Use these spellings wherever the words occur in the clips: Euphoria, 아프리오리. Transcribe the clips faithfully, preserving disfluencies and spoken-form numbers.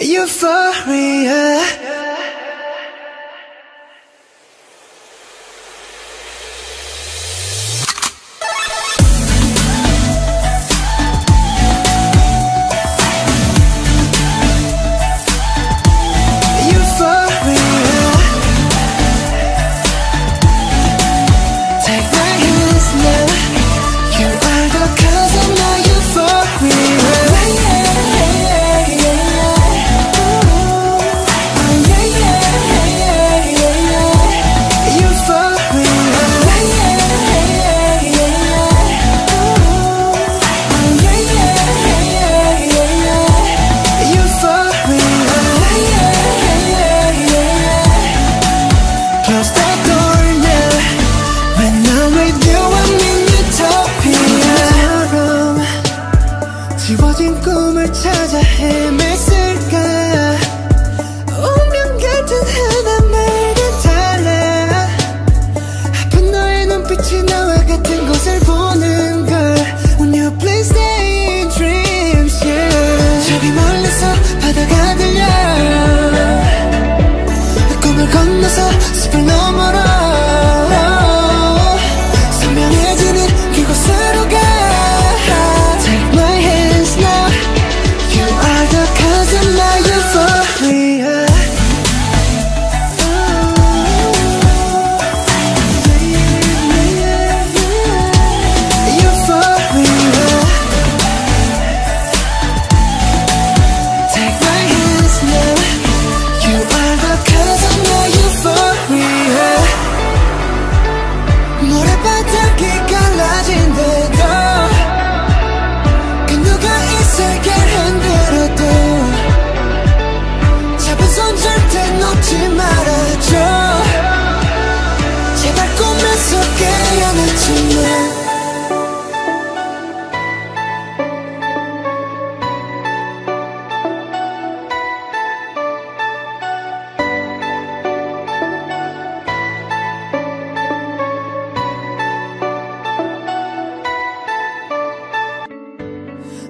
Euphoria. 지워진 꿈을 찾아 헤맸을까? 운명 같은 하나만은 달라. 아픈 너의 눈빛이 나와 같은 곳을 보는 걸. When you please stay in dreams, yeah. 저기 멀리서 바다가 들려. 꿈을 건너서 숲을 넘어라.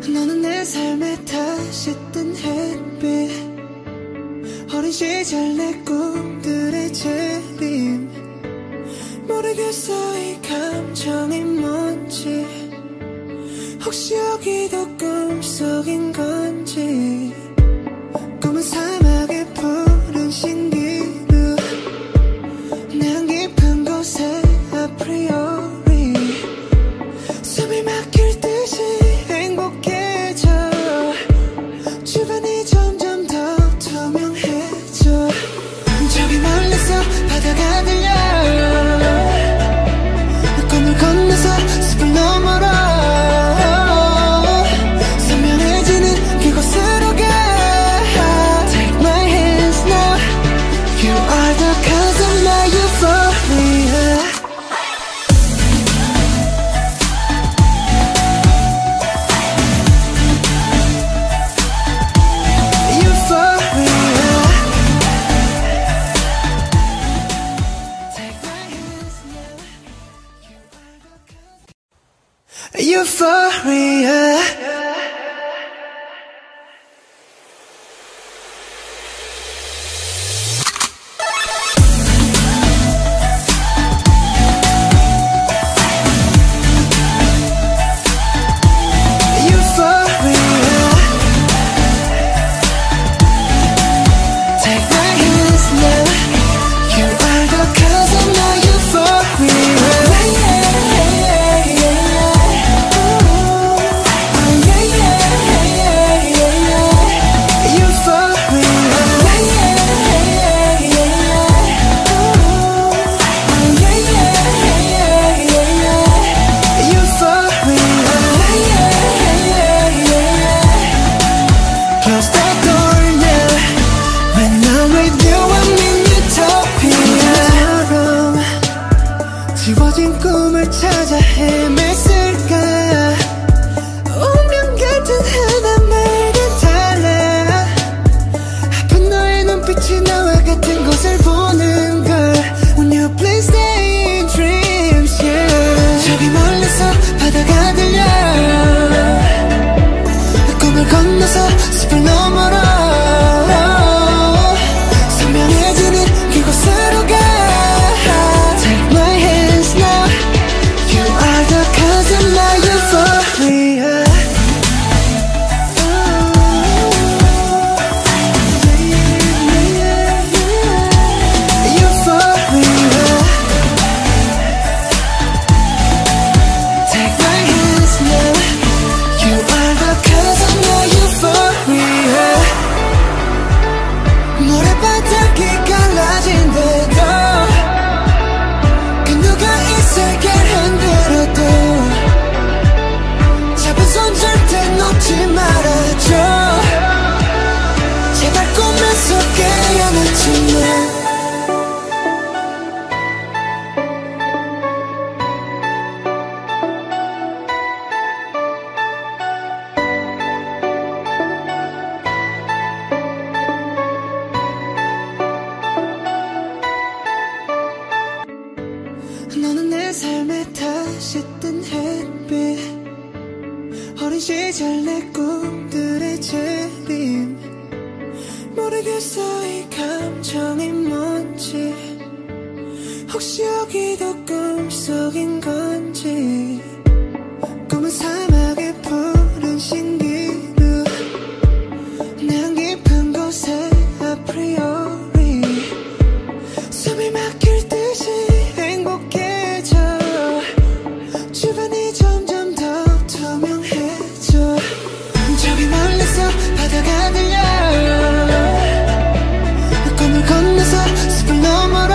너는 내 삶에 다시 뜬 햇빛, 어린 시절 내 꿈들의 재림. 모르겠어 이 감정이 뭔지, 혹시 여기도 꿈속인 건지. 꿈은 사막의 푸른 신기루, 난 깊은 곳에 아프리오리 숨이 막힐 듯이 Euphoria. 지워진 꿈을 찾아 헤맸을까? 운명 같은 하나만은 달라. 아픈 너의 눈빛이 나와 같은 곳을 보는 걸. When you please stay in dreams, yeah. 저기 멀리서 바다가 들려. 꿈을 건너서 숲을 넘어라. 잘 내 꿈들의 재림. 모르겠어 이 감정이 뭔지. 혹시 여기도 꿈속인 건지. 꿈은 사막의 푸른 신기루. 난 깊은 곳에 아프리오리 숨이 막힐 듯이 행복해져. 주변이 점점 더 투명해져. 저기 멀리서 바다가 들려. 꿈을 건너서 숲을 넘어라.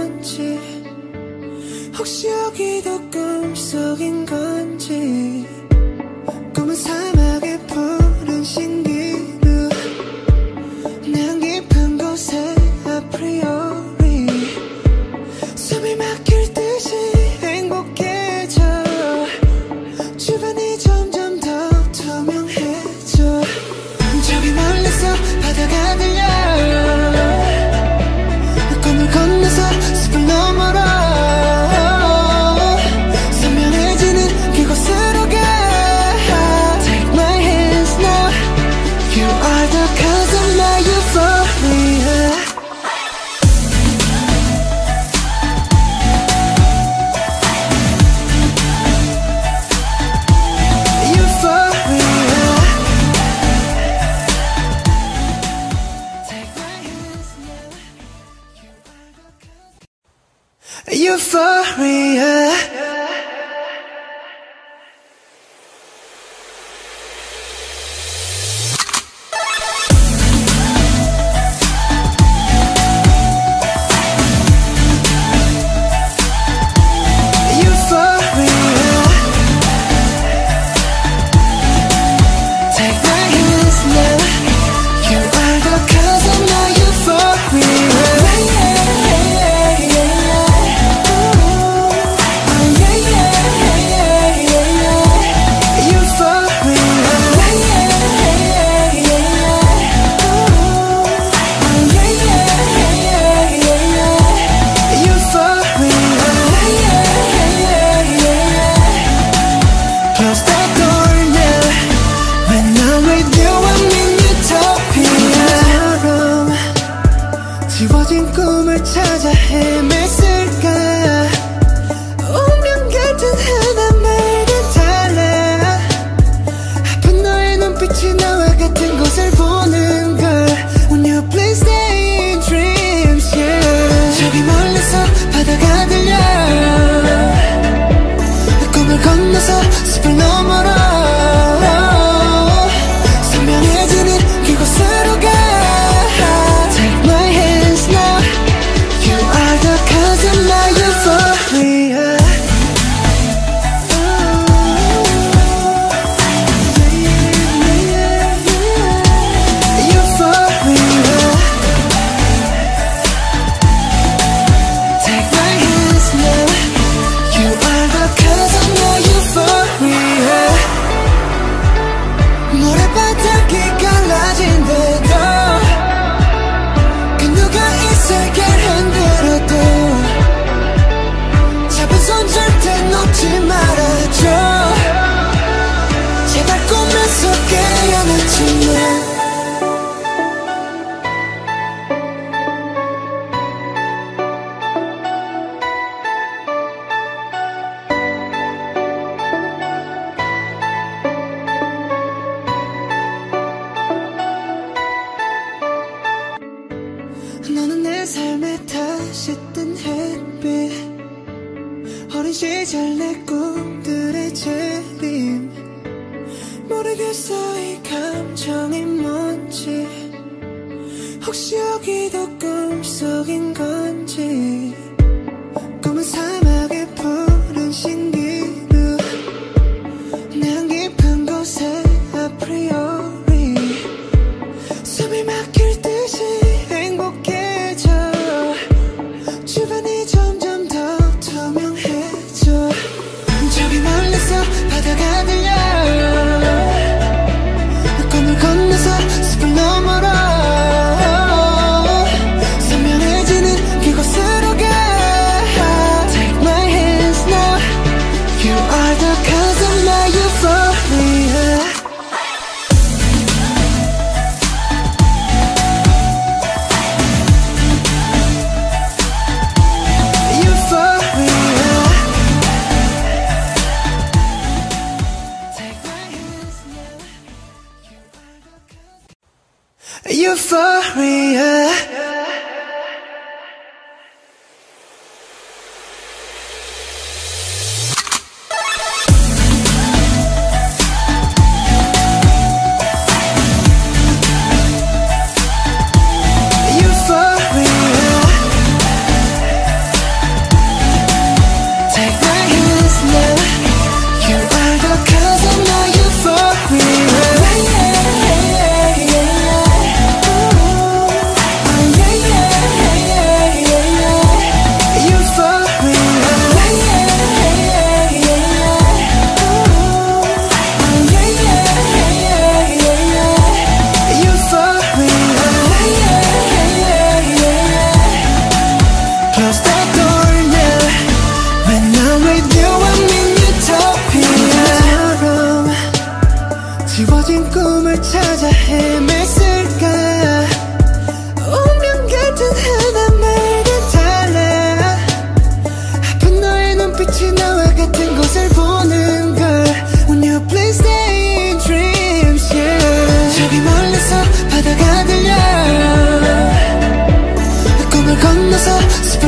Euphoria. 하지 말아줘. 제발 꿈에서 깨어나지 마. 너는 내 삶에 다시 뜬 햇빛, 어린 시절 내 꿈들의 재림. 모르겠어 이 감정이 뭔지, 혹시 여기도 꿈속인 건지. 꿈은 사막의 푸른 신기루, 난 깊은 곳에 아프리오리 숨이 막힐 듯이 바다가 들려. 꿈을 건너서 숲을 넘어로 선명해지는 그곳으로 가. Take my hands now. You are the cause of my euphoria. Euphoria. 숲을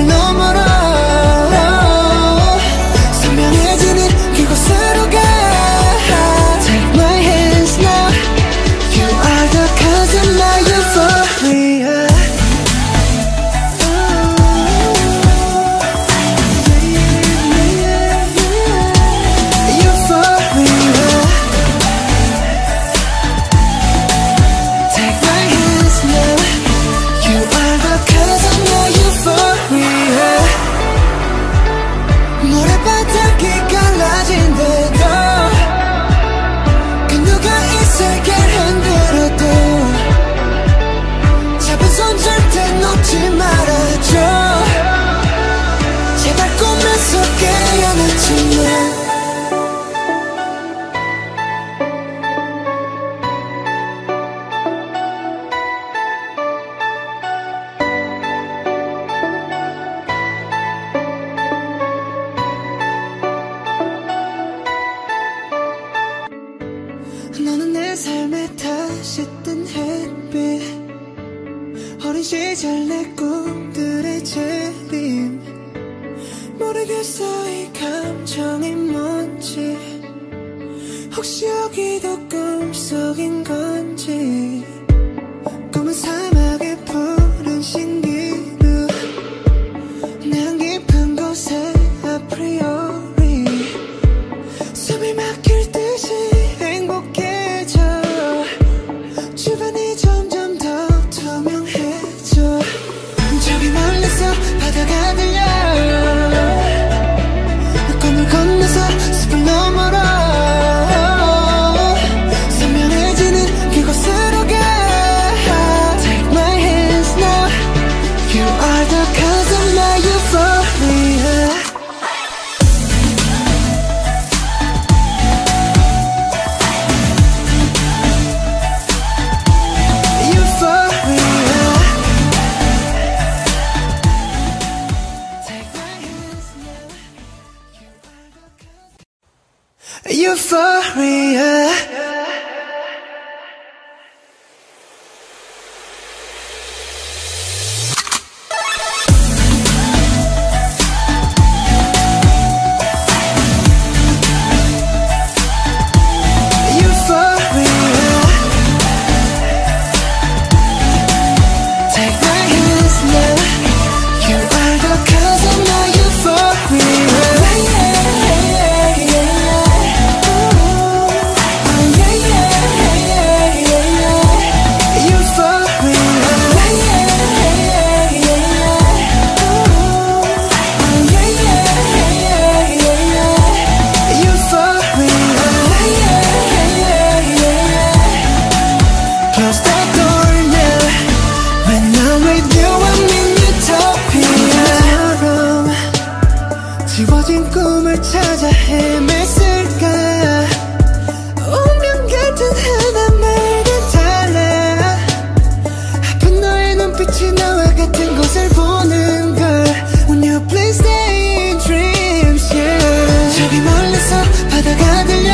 넘어로 선명해지는 그곳으로 가. Take my hands now. You are the cause of my euphoria. 너는 내 삶에 다시 뜬 햇빛, 어린 시절 내 꿈들의 재림. 모르겠어 이 감정이 뭔지, 혹시 여기도 꿈속인 건지. 꿈은 사막의 푸른 신기루, 난 깊은 곳에 아프리오리 숨이 막힐 듯이 행복해. 바다가 들려. 꿈을 건너서 숲을 넘어로 선명해지는 그곳으로 가. Take my hands now. You are the cause of my euphoria. Euphoria. 지워진 꿈을 찾아 헤맸을까? 운명 같은 하나만은 달라. 아픈 너의 눈빛이 나와 같은 곳을 보는 걸. When you please stay in dreams, yeah. 저기 멀리서 바다가 들려.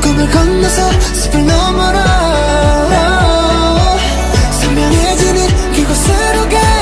꿈을 건너서 숲을 넘어로 선명해지는 그곳으로 가.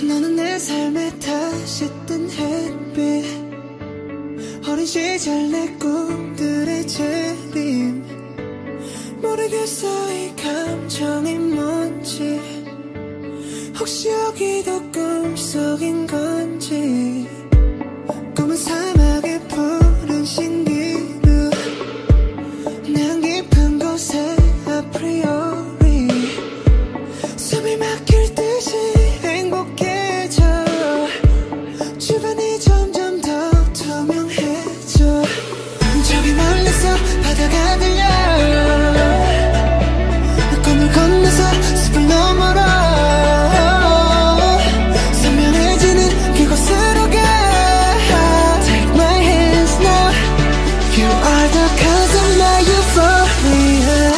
너는 내 삶에 다시 뜬 햇빛, 어린 시절 내 꿈들의 재림. 모르겠어 이 감정이 뭔지, 혹시 여기도 꿈속인 건지. 꿈은 사막의 푸른 신기루, 난 깊은 곳에 아프리오리 숨이 막힐 듯이 바다가 들려. 꿈을 건너서 숲을 넘어로 선명해지는 그곳으로 가. Take my hands now. You are the cause of my euphoria.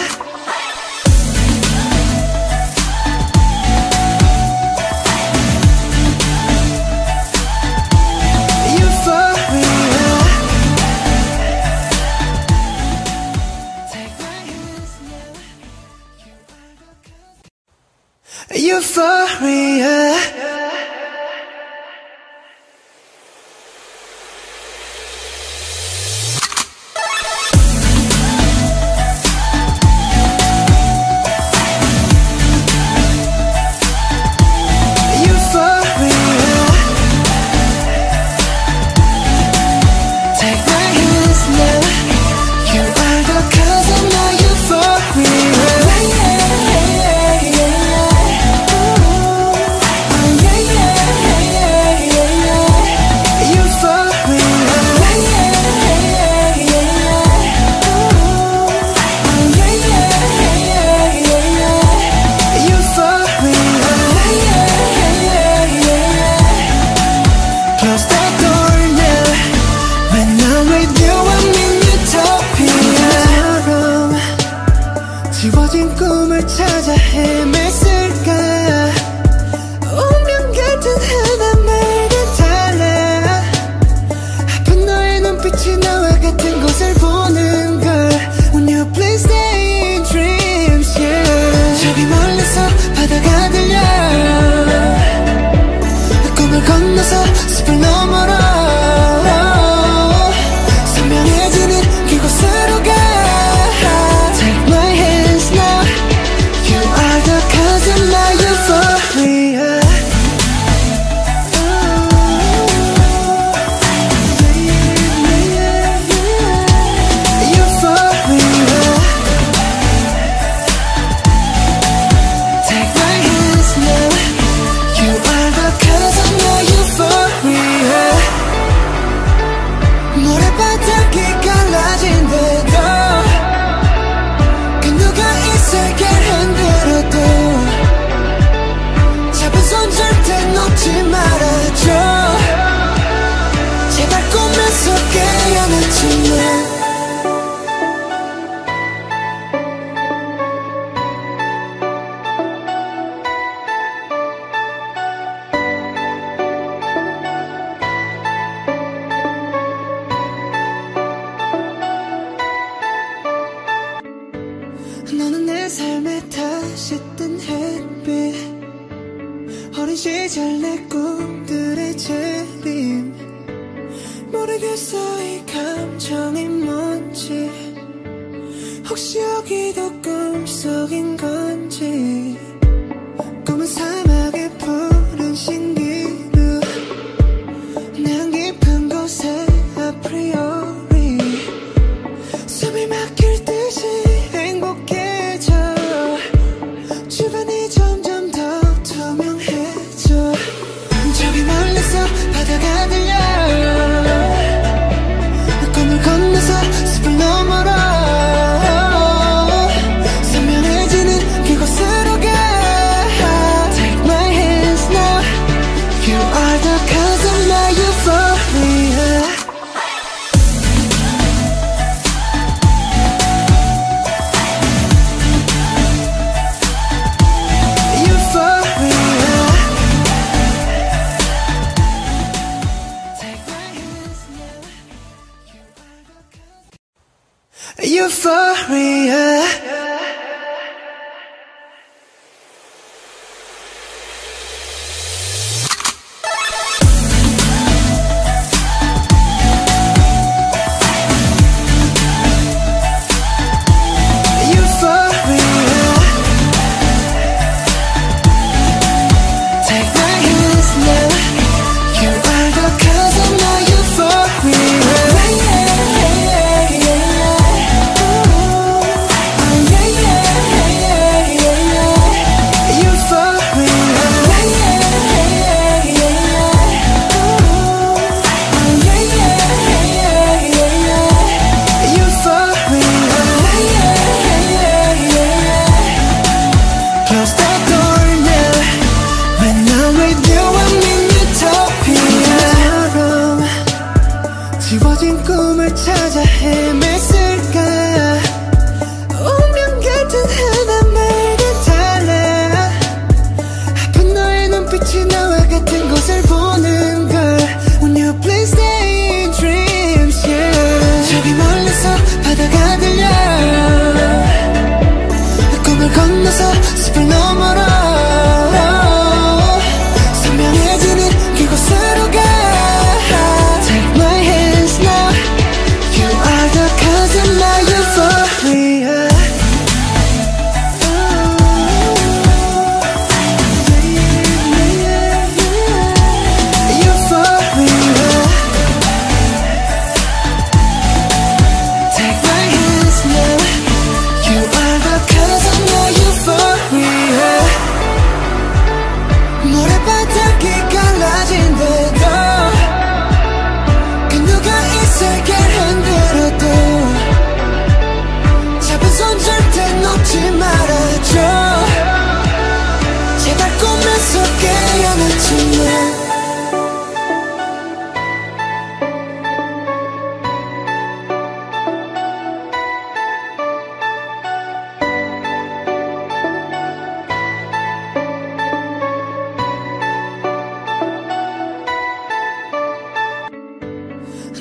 Euphoria. 지워진 꿈을 찾아 헤맸을까? 운명 같은 하나만은 달라. 아픈 너의 눈빛이 나와 같은 곳을 보는 걸. When you please stay in dreams, yeah. 저기 멀리서 바다가 들려. 꿈을 건너서 숲을 넘어라. 감정이 뭔지, 혹시 여기도 꿈속인 건지. 검은 사막에 푸른 신비로 난 깊은 곳에 아프리오리 숨이 막힐 듯이 행복해져. 주변이 점점 더 투명해져. 저기 멀리서 바다가 들려. 건물 건너서 숲을 넘어라. Euphoria.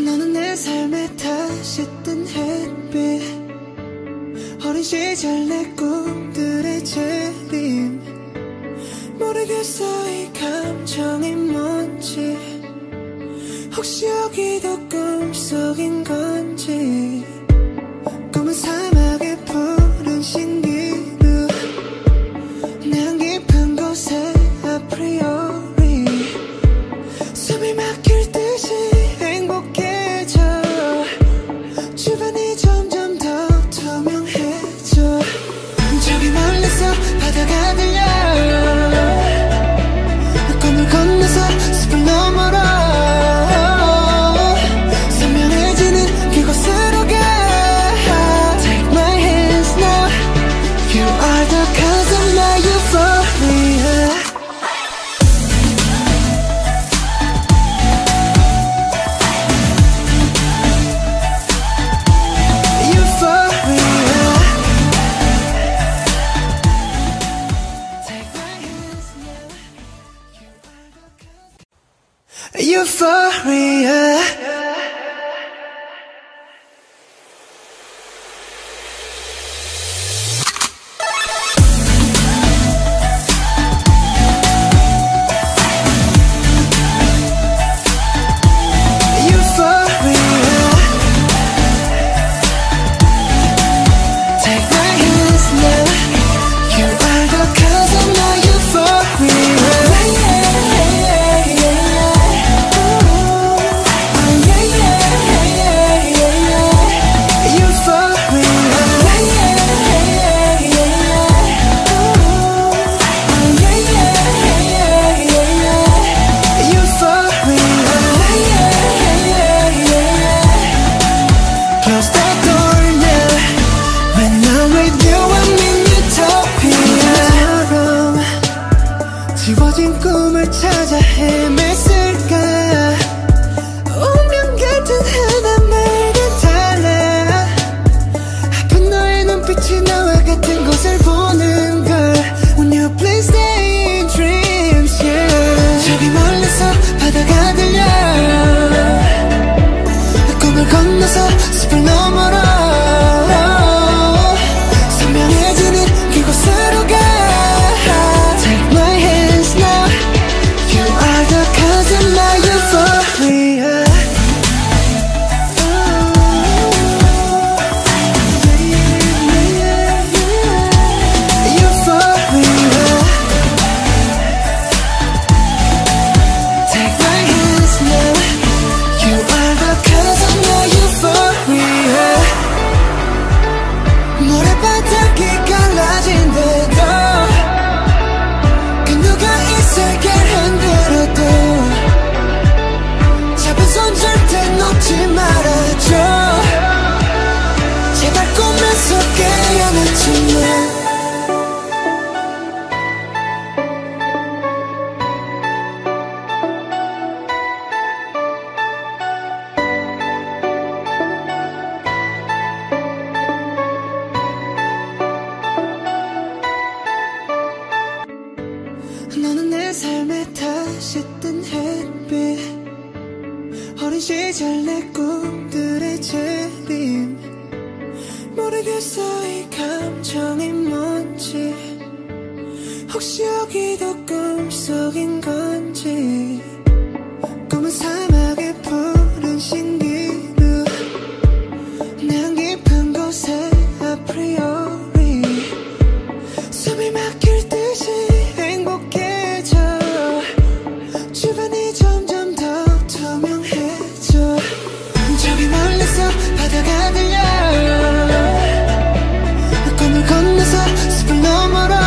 너는 내 삶에 다시 뜬 햇빛, 어린 시절 내 꿈들의 재림. 모르겠어 이 감정이 뭔지, 혹시 여기도 꿈속인 건지. 검은 사막에 푸른 신비로 난 깊은 곳에 아프리오리 숨이 막힐 듯이 바다가 들려. 건물 건너서 숲을 넘어라. 선명해지는 그곳으로 가. Take my hands now. You are the cause of my euphoria. Euphoria. Euphoria. 지난 시절 내 꿈들의 재림. 모르겠어 이 감정이 뭔지. 혹시 여기도 꿈속인 건지. 꿈은 사막의 푸른 신기루. 난 깊은 곳에 아프리오리 숨이 막힐 듯이 행복해져. 주변이 점점 더 투명해져. 저기 멀리서 바다가 들려. 건물 건너서 숲을 넘어라.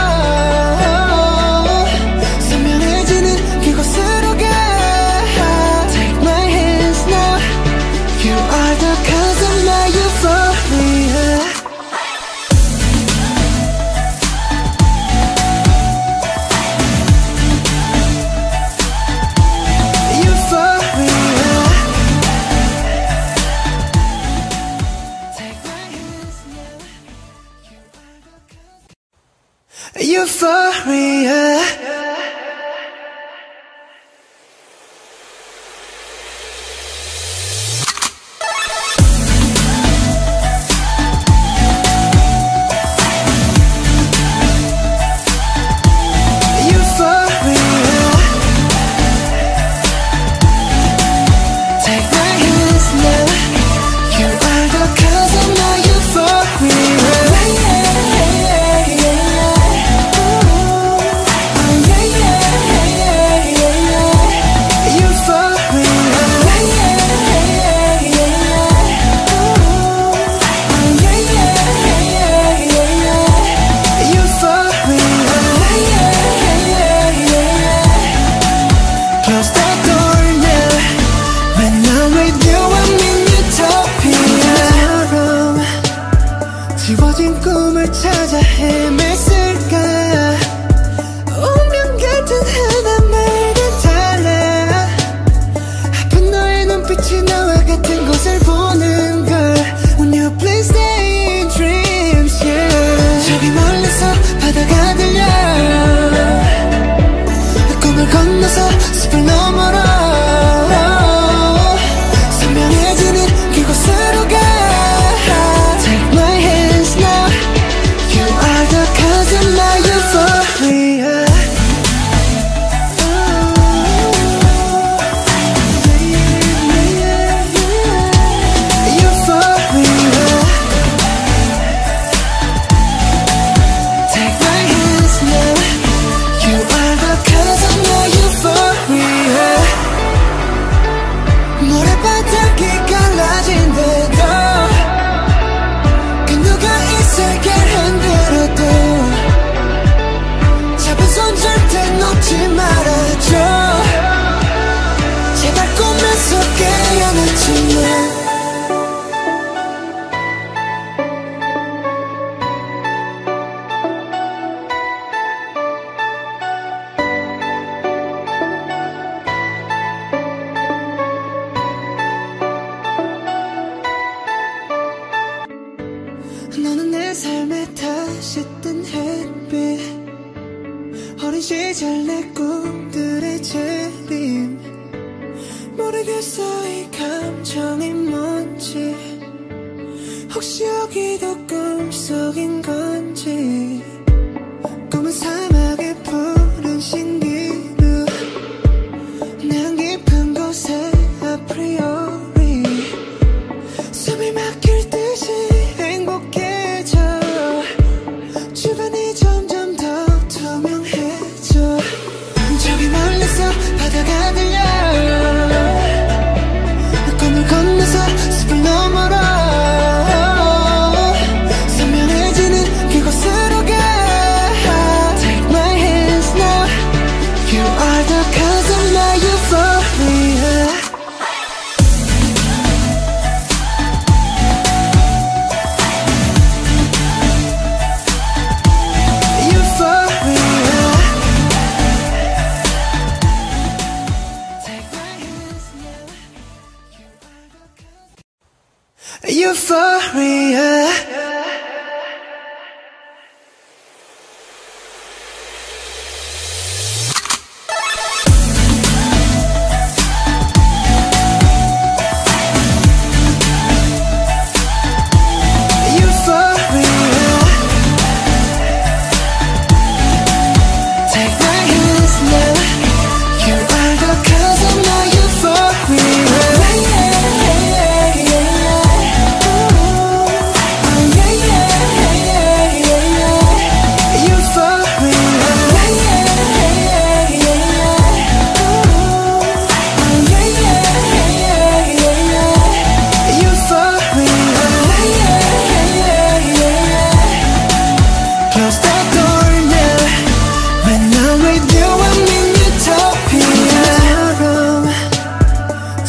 Euphoria.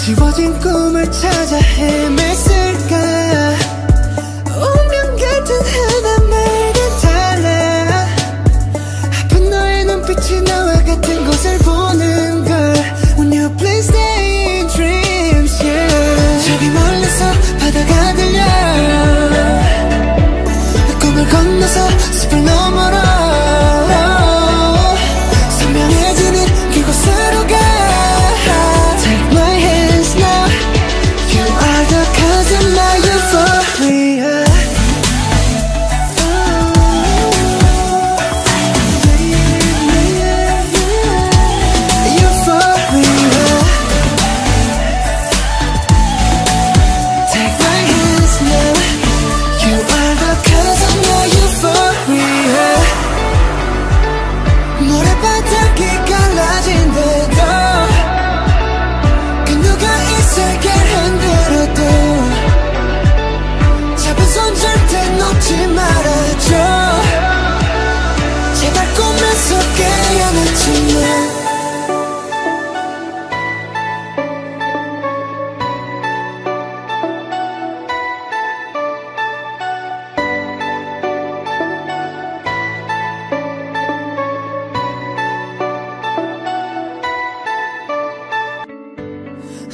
지워진 꿈을 찾아 헤맸을까. 운명 같은 하나 말과 달라. 아픈 너의 눈빛이 나와 같은 곳을 보는 걸. When you please stay in dreams, yeah. 저기 멀리서 바다가 들려. 꿈을 건너서 숲을 넘어라.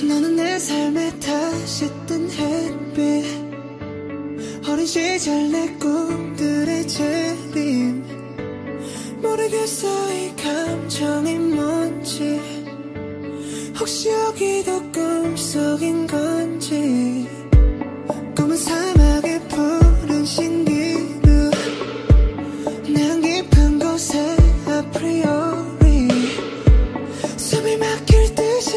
너는 내 삶에 다시 뜬 햇빛. 어린 시절 내 꿈들의 재림. 모르겠어 이 감정이 뭔지. 혹시 여기도 꿈속인 건지. 꿈은 사막의 푸른 신기루. 난 깊은 곳에 아프리오리 숨이 막힐 듯이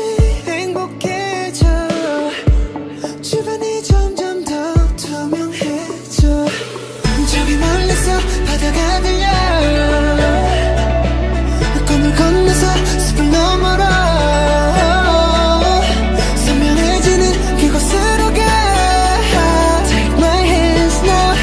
바다가 들려. 꿈을 건너서 숲을 넘어라. 선명해지는 그곳으로 가. Take my hands now.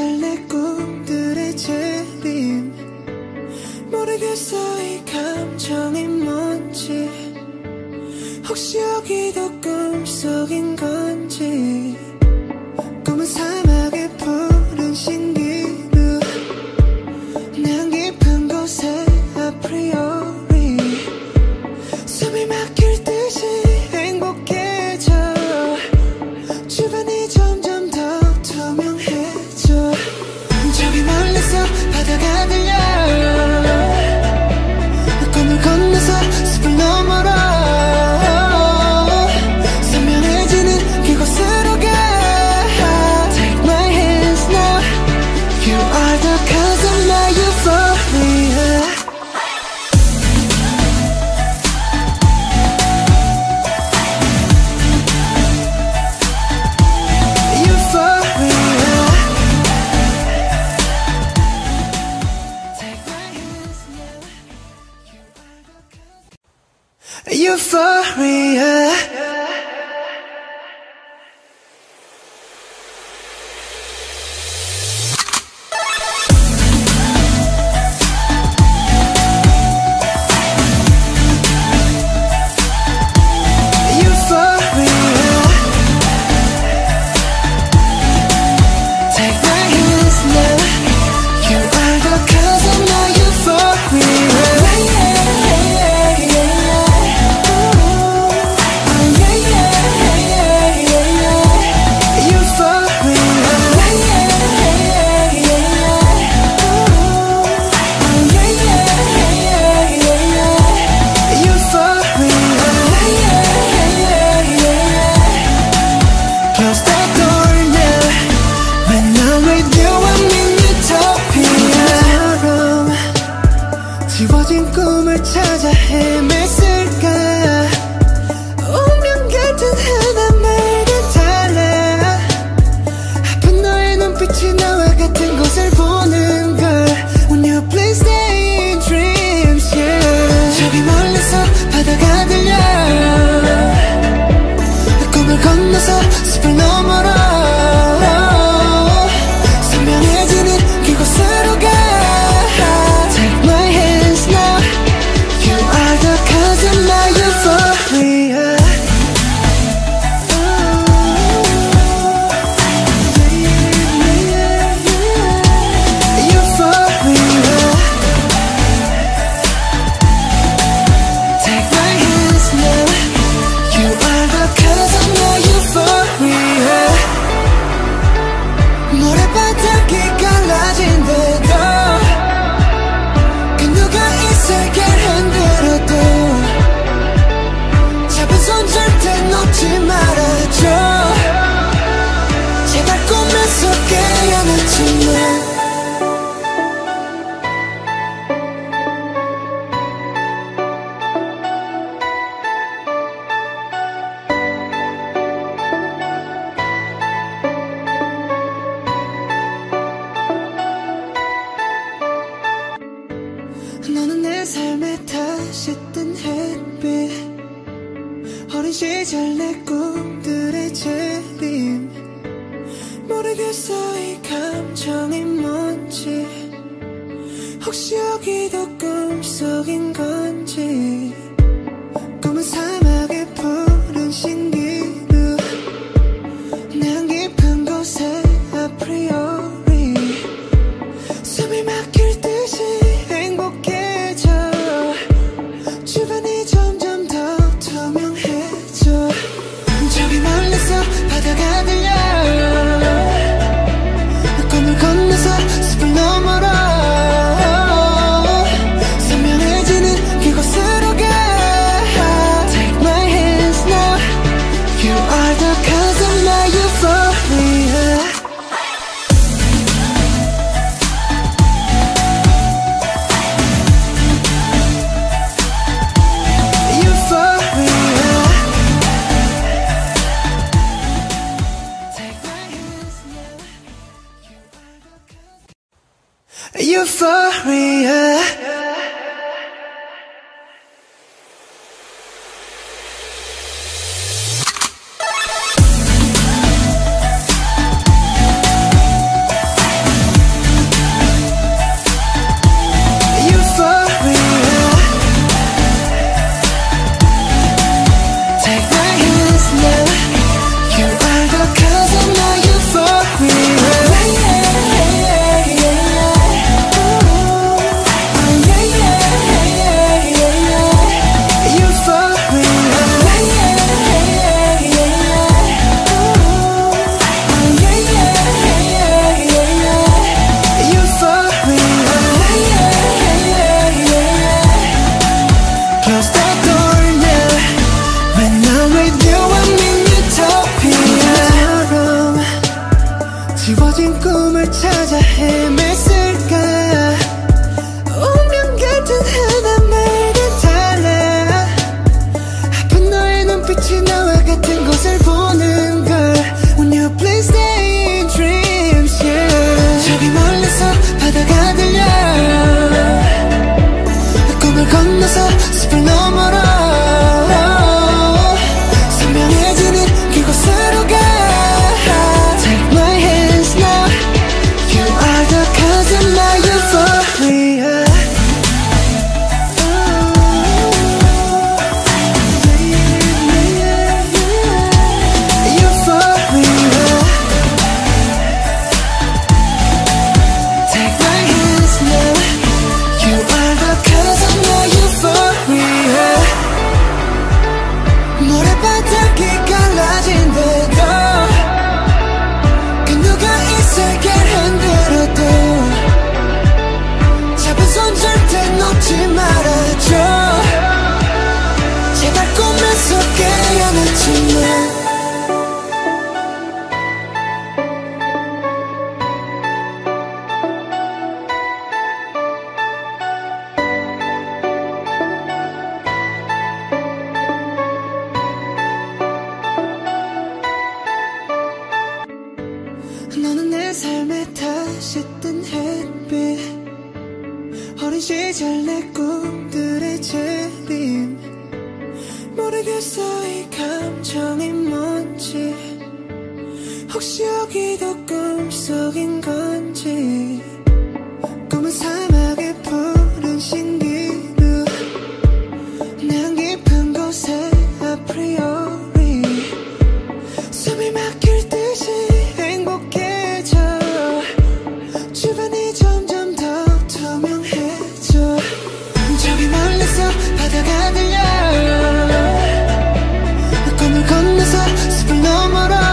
잘 내 꿈들의 재림. 모르겠어 이 감정이 뭔지. 혹시 여기도 꿈속인 건지. 꿈은 사막의 푸른 신기루. 난 깊은 곳에 아프리오리 숨이 막힐 듯이 행복해져. 주변이 점점 더 투명해져. 저기 멀리서 바다가 들려. 꿈을 건너서 숲을 넘어라. Euphoria. 너는 내 삶에 다시 뜬 햇빛. 어린 시절 내 꿈들의 재림. 모르겠어 이 감정이 뭔지. 혹시 여기도 꿈속인 건지. 꿈은 사막의 푸른 신기루. 난 깊은 곳에 아프리오리 숨이 막힐 듯이 행복해져. 주변이 점점 더 투명해져. 저기 멀리서 바다가 들려. 꿈을 건너서 숲을 넘어라. Euphoria. 짙었던 햇빛, 어린 시절 내 꿈들의 재림. 모르겠어 이 감정이 뭔지, 혹시 여기도 꿈속인 건지. 꿈은 사막의 푸른 신기루, 난 깊은 곳에 아프리오리 숨이 막힐 듯이 행복해져. 주변이 점점 더 투명해져. 저기 멀리서 바다가 들려. 꿈을 건너서 숲을 넘어라.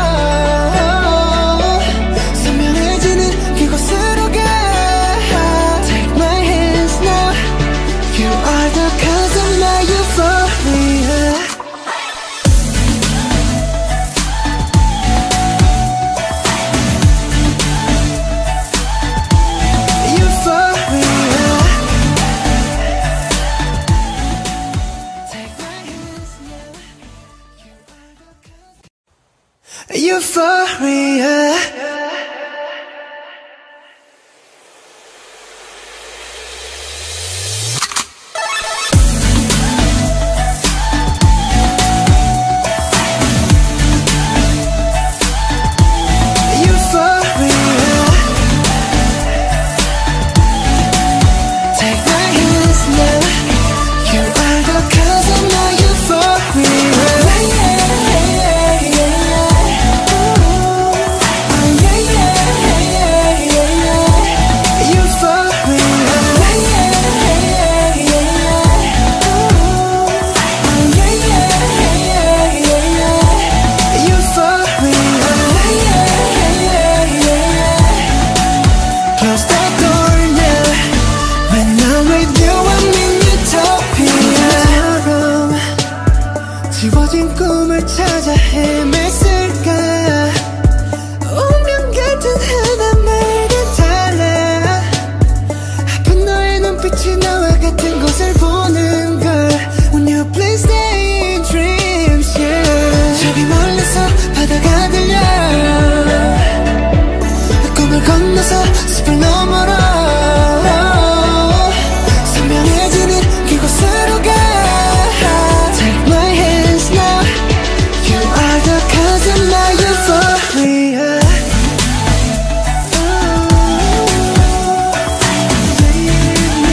Euphoria. 숲을 넘어라. 선명해지는 그곳으로 가. Take my hands now. You are the cause of my euphoria. Euphoria. Take my hands now. You are the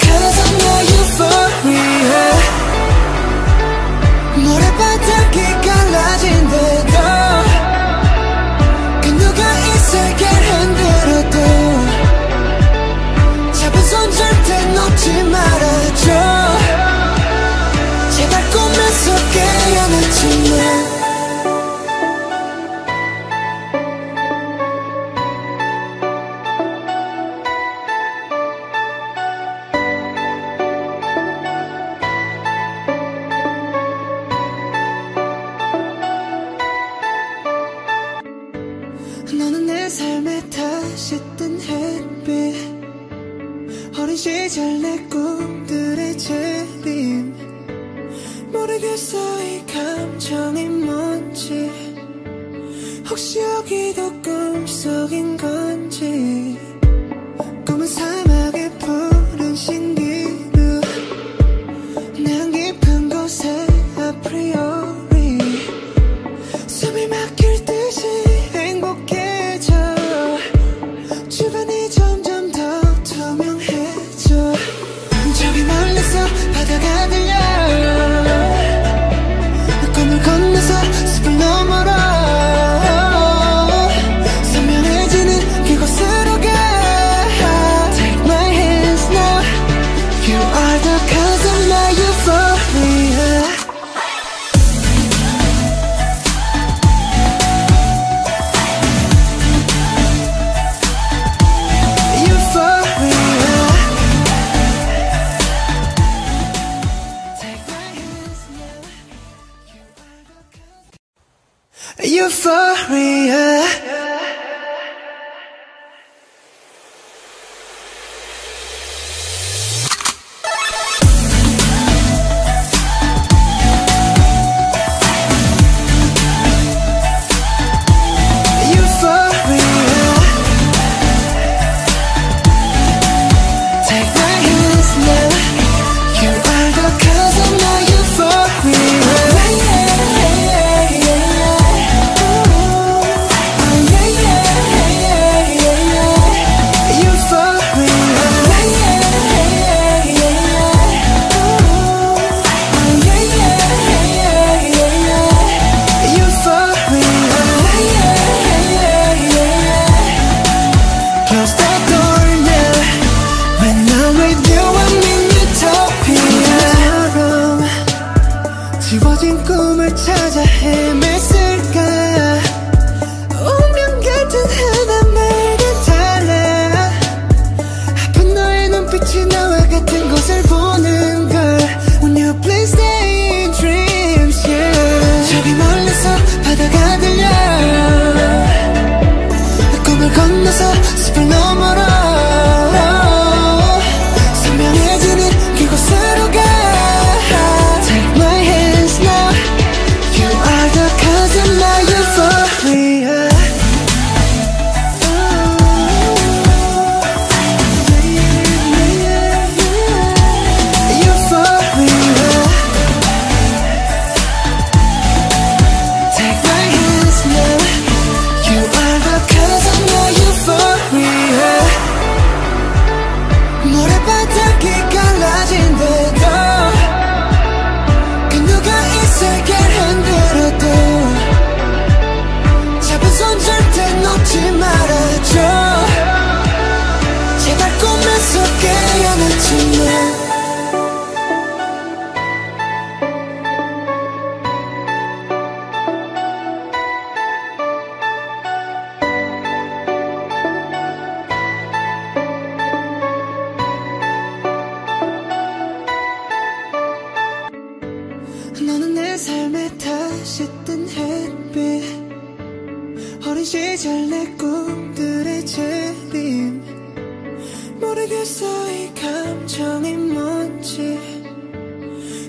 cause of my euphoria. 모래바닥이 갈라진대도 그 누가 이 세계를 흔들어도 잡은 손 절대 놓지 말아줘. 제발 꿈에서 깨어나지 마. 너는 내 삶에 다시 뜬 햇빛, 어린 시절 내 꿈들의 재림. 모르겠어 이 감정이 뭔지, 혹시 여기도 꿈속인 건지. 꿈은 사막의 푸른 신기루, 난 깊은 곳에 아프리오리 숨이 막힐 듯이 바다가 들려. 꿈을 건너서 숲을 넘어라. 선명해지는 그곳으로 가. Take my hands now. You are the cause of my euphoria. Euphoria. 지워진 꿈을 찾아 헤맸을까. 운명 같은 하나만은 달라. 아픈 너의 눈빛이 나와 같은 곳을 보는 걸. When you please stay in dreams, yeah. 저기 멀리서 바다가 들려. 꿈을 건너서 숲을 넘어라. 너는 내 삶에 다시 뜬 햇빛, 어린 시절 내 꿈들의 재림. 모르겠어 이 감정이 뭔지,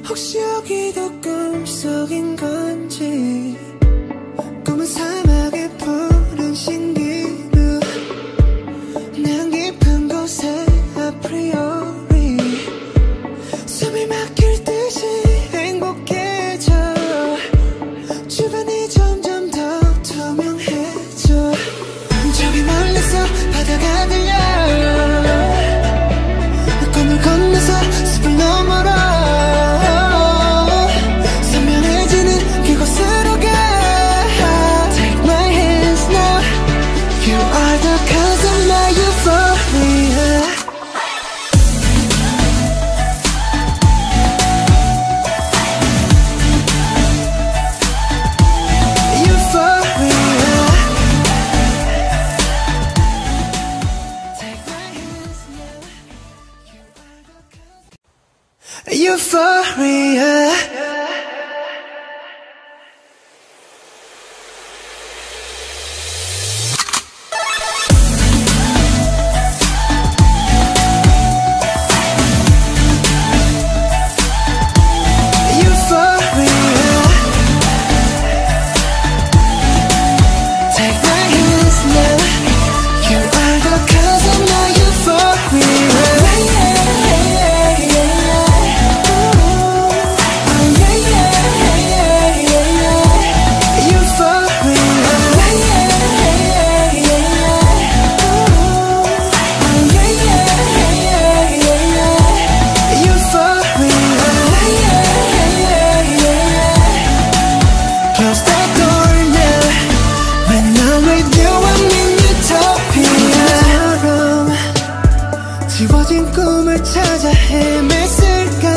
혹시 여기도 꿈속인 건지. 꿈은 사막의 푸른 신기루, 난 깊은 곳에 아프리오리. 숨이 막힐 듯이 바다가 들려. 꿈을 건너서 숲을 넘어라. 선명해지는 그곳으로 가. Take my hands now. You are the cause of my euphoria. Euphoria. 지워진 꿈을 찾아 헤맸을까.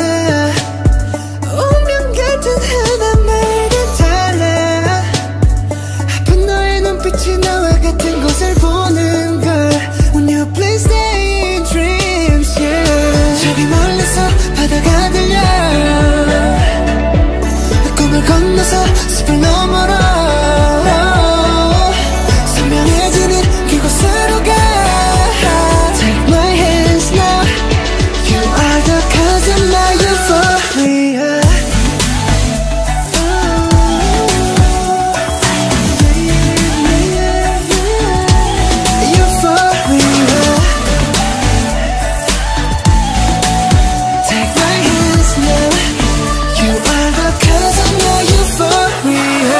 운명 같은 하나만은 달라. 아픈 너의 눈빛이 나와 같은 곳을 보는 걸. When you please stay in dreams, yeah. 저기 멀리서 바다가 들려. 꿈을 건너서 숲을 넘어라. Cause I'm your euphoria.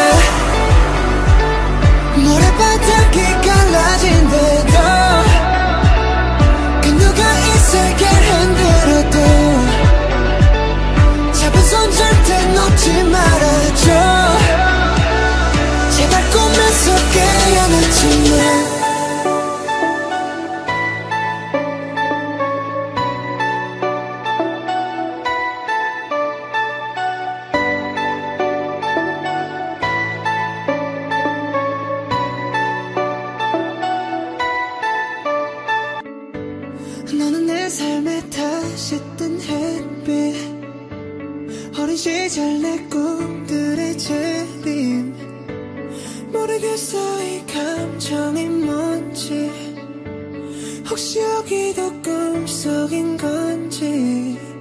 어린 시절 내 꿈들의 재림 모르겠어 이 감정이 뭔지 혹시 여기도 꿈속인 건지